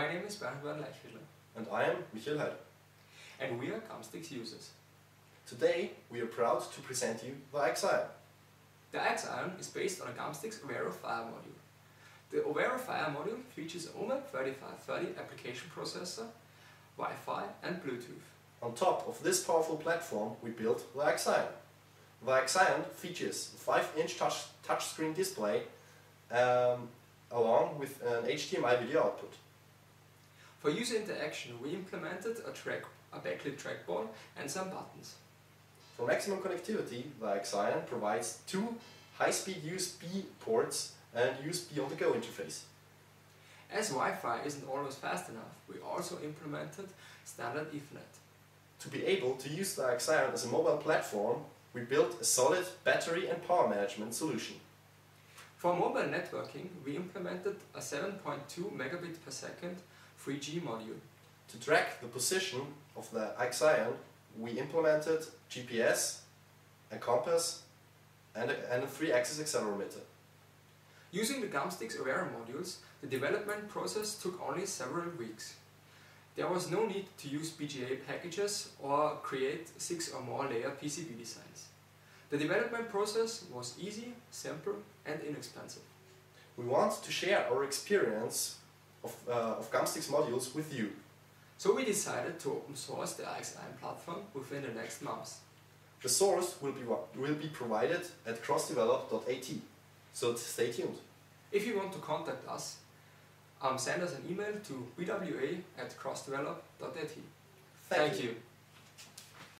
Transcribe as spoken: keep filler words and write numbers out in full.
My name is Bernhard Leichvittler. And I am Michael Heidl. And we are Gumstix users. Today we are proud to present you the iXion. The iXion is based on a Gumstix Overo Fire module. The Overo Fire module features OMAP thirty-five thirty application processor, Wi-Fi and Bluetooth. On top of this powerful platform we built the iXion. The iXion features a five inch touch, touchscreen display um, along with an H D M I video output. For user interaction we implemented a, track, a backlit trackball and some buttons. For maximum connectivity the iXion provides two high-speed U S B ports and U S B on-the-go interface. As Wi-Fi isn't always fast enough, we also implemented standard Ethernet. To be able to use the iXion as a mobile platform, we built a solid battery and power management solution. For mobile networking, we implemented a seven point two megabit per second three G module. To track the position of the iXion, we implemented G P S, a compass and a, and a three axis accelerometer. Using the Gumstix Overo modules, the development process took only several weeks. There was no need to use B G A packages or create six or more layer P C B designs. The development process was easy, simple and inexpensive. We want to share our experience of, uh, of Gumstix modules with you. So we decided to open source the iXion platform within the next month. The source will be, will be provided at crossdevelop dot A T. So stay tuned. If you want to contact us, um, send us an email to b w a at crossdevelop dot A T. Thank, Thank you. you.